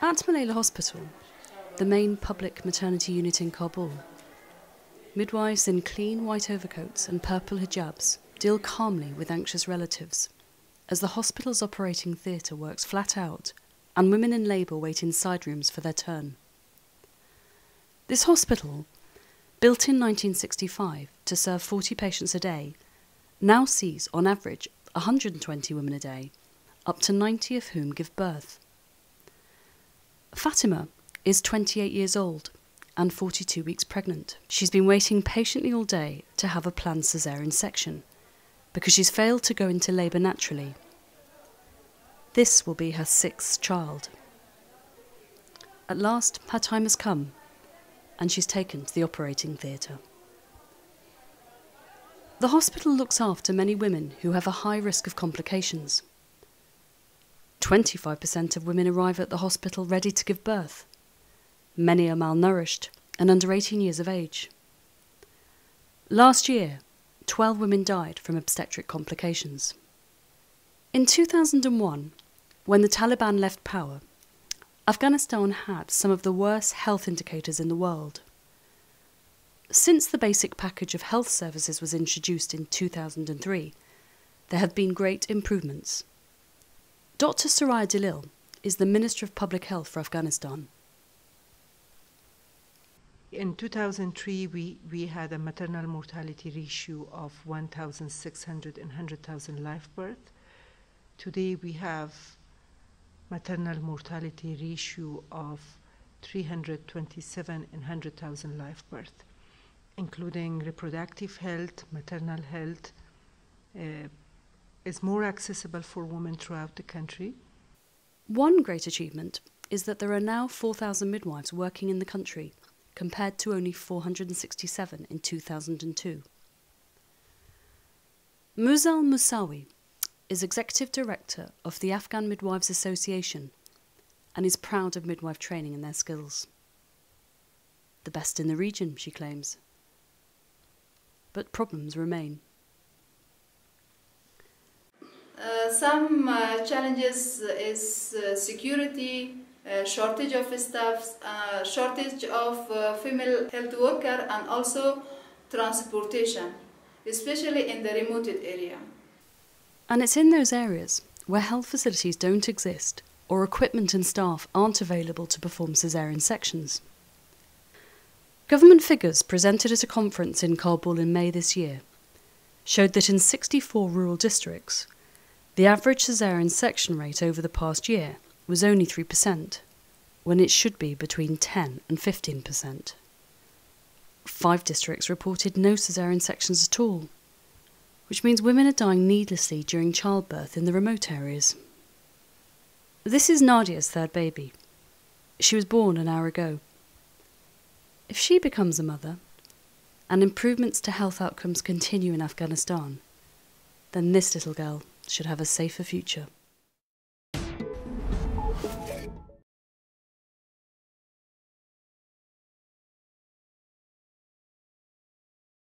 At Malayla Hospital, the main public maternity unit in Kabul, midwives in clean white overcoats and purple hijabs deal calmly with anxious relatives as the hospital's operating theatre works flat out and women in labour wait in side rooms for their turn. This hospital, built in 1965 to serve 40 patients a day, now sees on average 120 women a day, up to 90 of whom give birth. Fatima is 28 years old and 42 weeks pregnant. She's been waiting patiently all day to have a planned caesarean section because she's failed to go into labour naturally. This will be her 6th child. At last, her time has come and she's taken to the operating theatre. The hospital looks after many women who have a high risk of complications. 25% of women arrive at the hospital ready to give birth. Many are malnourished and under 18 years of age. Last year, 12 women died from obstetric complications. In 2001, when the Taliban left power, Afghanistan had some of the worst health indicators in the world. Since the basic package of health services was introduced in 2003, there have been great improvements. Dr. Suraya Dalil is the Minister of Public Health for Afghanistan. In 2003, we had a maternal mortality ratio of 1,600 in 100,000 live births. Today we have maternal mortality ratio of 327 in 100,000 live births, including reproductive health, maternal health, is more accessible for women throughout the country. One great achievement is that there are now 4,000 midwives working in the country, compared to only 467 in 2002. Muzal Moussaoui is Executive Director of the Afghan Midwives Association and is proud of midwife training and their skills. The best in the region, she claims. But problems remain. Some challenges is security, shortage of staff, shortage of female health worker, and also transportation, especially in the remote area. And it's in those areas where health facilities don't exist or equipment and staff aren't available to perform caesarean sections. Government figures presented at a conference in Kabul in May this year showed that in 64 rural districts, the average caesarean section rate over the past year was only 3%, when it should be between 10 and 15%. 5 districts reported no caesarean sections at all, which means women are dying needlessly during childbirth in the remote areas. This is Nadia's 3rd baby. She was born an hour ago. If she becomes a mother, and improvements to health outcomes continue in Afghanistan, then this little girl should have a safer future.